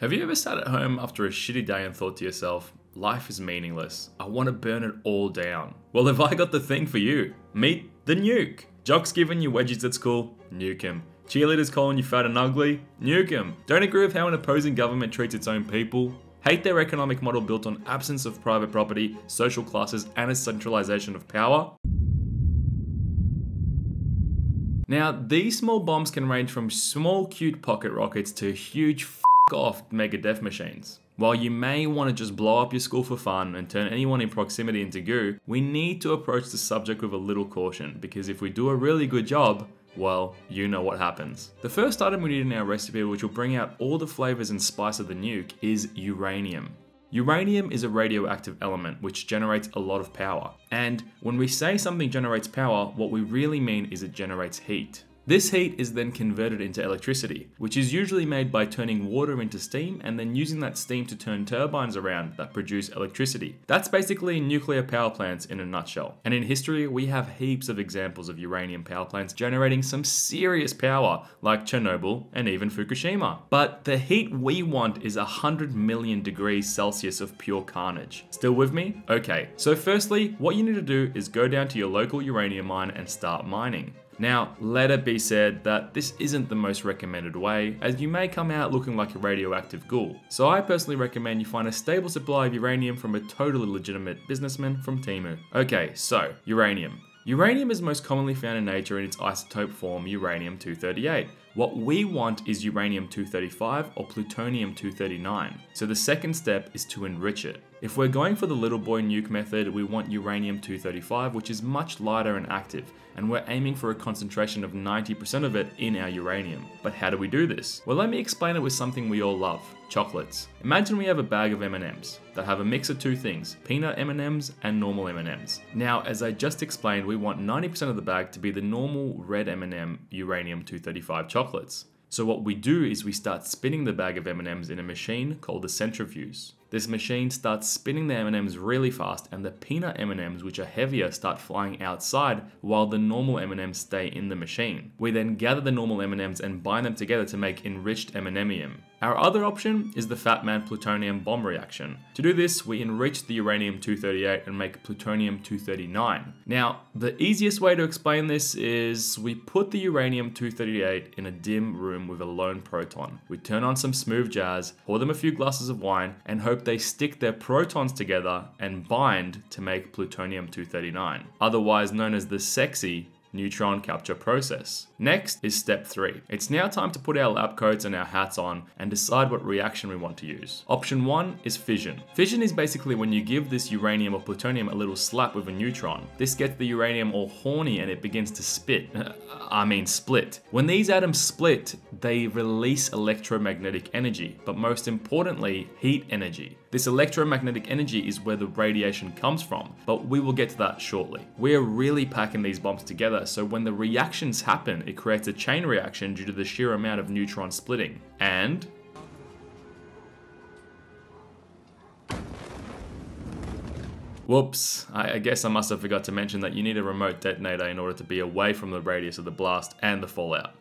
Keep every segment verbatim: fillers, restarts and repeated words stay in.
Have you ever sat at home after a shitty day and thought to yourself, life is meaningless, I want to burn it all down? Well, have I got the thing for you. Meet the nuke. Jock's giving you wedgies at school, nuke him. Cheerleaders calling you fat and ugly, nuke him. Don't agree with how an opposing government treats its own people, hate their economic model built on absence of private property, social classes and a centralization of power? Now, these small bombs can range from small cute pocket rockets to huge f off mega death machines. While you may want to just blow up your school for fun and turn anyone in proximity into goo, we need to approach the subject with a little caution, because if we do a really good job, well, you know what happens. The first item we need in our recipe, which will bring out all the flavors and spice of the nuke, is uranium. Uranium is a radioactive element which generates a lot of power. And when we say something generates power, what we really mean is it generates heat. This heat is then converted into electricity, which is usually made by turning water into steam and then using that steam to turn turbines around that produce electricity. That's basically nuclear power plants in a nutshell. And in history, we have heaps of examples of uranium power plants generating some serious power, like Chernobyl and even Fukushima. But the heat we want is one hundred million degrees Celsius of pure carnage. Still with me? Okay, so firstly, what you need to do is go down to your local uranium mine and start mining. Now, let it be said that this isn't the most recommended way, as you may come out looking like a radioactive ghoul. So I personally recommend you find a stable supply of uranium from a totally legitimate businessman from Temu. Okay, so uranium. Uranium is most commonly found in nature in its isotope form, uranium two thirty-eight. What we want is uranium two thirty-five or plutonium two thirty-nine. So the second step is to enrich it. If we're going for the Little Boy nuke method, we want uranium two thirty-five, which is much lighter and active, and we're aiming for a concentration of ninety percent of it in our uranium. But how do we do this? Well, let me explain it with something we all love, chocolates. Imagine we have a bag of M and Ms that have a mix of two things, peanut M and Ms and normal M and Ms. Now, as I just explained, we want ninety percent of the bag to be the normal red M and M uranium two thirty-five chocolates. So what we do is we start spinning the bag of M and Ms in a machine called a centrifuge. This machine starts spinning the M and Ms really fast, and the peanut M and Ms, which are heavier, start flying outside while the normal M and Ms stay in the machine. We then gather the normal M and Ms and bind them together to make enriched M and Mium. Our other option is the Fat Man plutonium bomb reaction. To do this, we enrich the uranium two thirty-eight and make plutonium two thirty-nine. Now, the easiest way to explain this is we put the uranium two thirty-eight in a dim room with a lone proton. We turn on some smooth jazz, pour them a few glasses of wine, and hope they stick their protons together and bind to make plutonium two thirty-nine, otherwise known as the sexy neutron capture process. Next is step three. It's now time to put our lab coats and our hats on and decide what reaction we want to use. Option one is fission. Fission is basically when you give this uranium or plutonium a little slap with a neutron. This gets the uranium all horny and it begins to spit. I mean split. When these atoms split, they release electromagnetic energy, but most importantly, heat energy. This electromagnetic energy is where the radiation comes from, but we will get to that shortly. We're really packing these bombs together, so when the reactions happen, it creates a chain reaction due to the sheer amount of neutron splitting. And whoops, I guess I must have forgot to mention that you need a remote detonator in order to be away from the radius of the blast and the fallout.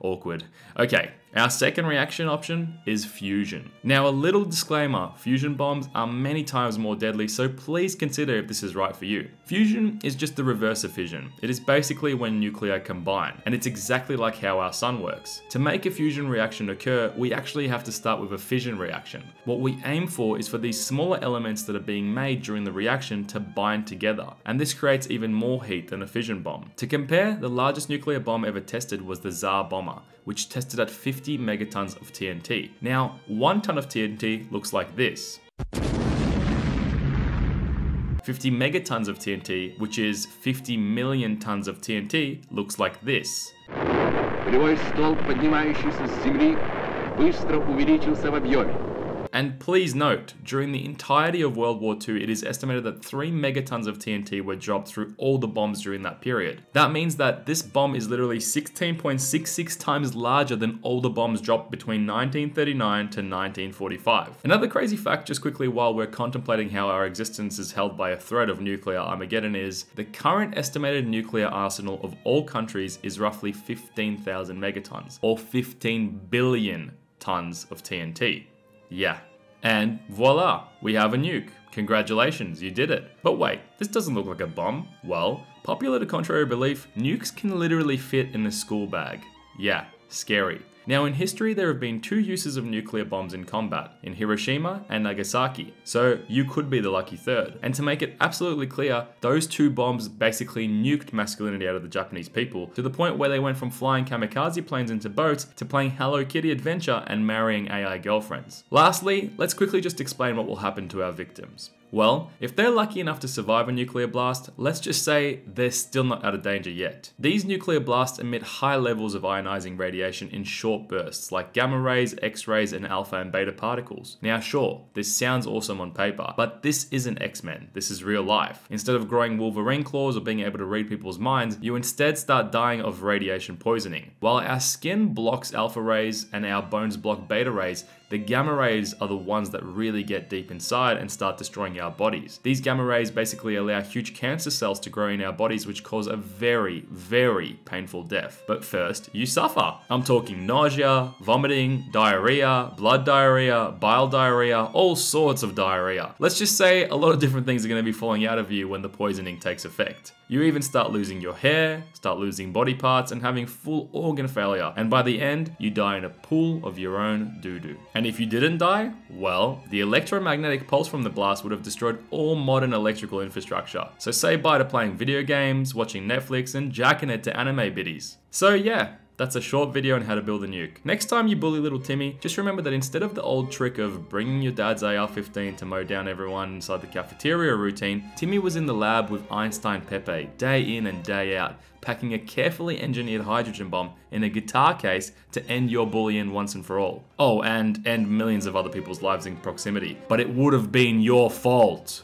Awkward. Okay, our second reaction option is fusion. Now, a little disclaimer, fusion bombs are many times more deadly, so please consider if this is right for you. Fusion is just the reverse of fission. It is basically when nuclei combine, and it's exactly like how our sun works. To make a fusion reaction occur, we actually have to start with a fission reaction. What we aim for is for these smaller elements that are being made during the reaction to bind together, and this creates even more heat than a fission bomb. To compare, the largest nuclear bomb ever tested was the Tsar Bomba, which tested at fifty megatons of T N T. Now, one ton of T N T looks like this. fifty megatons of T N T, which is fifty million tons of T N T, looks like this. And please note, during the entirety of World War Two, it is estimated that three megatons of T N T were dropped through all the bombs during that period. That means that this bomb is literally sixteen point six six times larger than all the bombs dropped between nineteen thirty-nine to nineteen forty-five. Another crazy fact, just quickly while we're contemplating how our existence is held by a threat of nuclear Armageddon, is the current estimated nuclear arsenal of all countries is roughly fifteen thousand megatons, or fifteen billion tons of T N T. Yeah. And voila, we have a nuke. Congratulations, you did it. But wait, this doesn't look like a bomb. Well, popular to contrary belief, nukes can literally fit in a school bag. Yeah, scary. Now in history, there have been two uses of nuclear bombs in combat, in Hiroshima and Nagasaki, so you could be the lucky third. And to make it absolutely clear, those two bombs basically nuked masculinity out of the Japanese people, to the point where they went from flying kamikaze planes into boats, to playing Hello Kitty Adventure and marrying A I girlfriends. Lastly, let's quickly just explain what will happen to our victims. Well, if they're lucky enough to survive a nuclear blast, let's just say they're still not out of danger yet. These nuclear blasts emit high levels of ionizing radiation in short bursts, like gamma rays, X-rays, and alpha and beta particles. Now sure, this sounds awesome on paper, but this isn't X-Men, this is real life. Instead of growing Wolverine claws or being able to read people's minds, you instead start dying of radiation poisoning. While our skin blocks alpha rays and our bones block beta rays, the gamma rays are the ones that really get deep inside and start destroying our bodies. These gamma rays basically allow huge cancer cells to grow in our bodies, which cause a very, very painful death. But first, you suffer. I'm talking nausea, vomiting, diarrhea, blood diarrhea, bile diarrhea, all sorts of diarrhea. Let's just say a lot of different things are going to be falling out of you when the poisoning takes effect. You even start losing your hair, start losing body parts, and having full organ failure. And by the end, you die in a pool of your own doo-doo. And if you didn't die, well, the electromagnetic pulse from the blast would have destroyed all modern electrical infrastructure. So say bye to playing video games, watching Netflix, and jacking it to anime biddies. So yeah, that's a short video on how to build a nuke. Next time you bully little Timmy, just remember that instead of the old trick of bringing your dad's A R fifteen to mow down everyone inside the cafeteria routine, Timmy was in the lab with Einstein Pepe, day in and day out, packing a carefully engineered hydrogen bomb in a guitar case to end your bullying once and for all. Oh, and end millions of other people's lives in proximity. But it would have been your fault.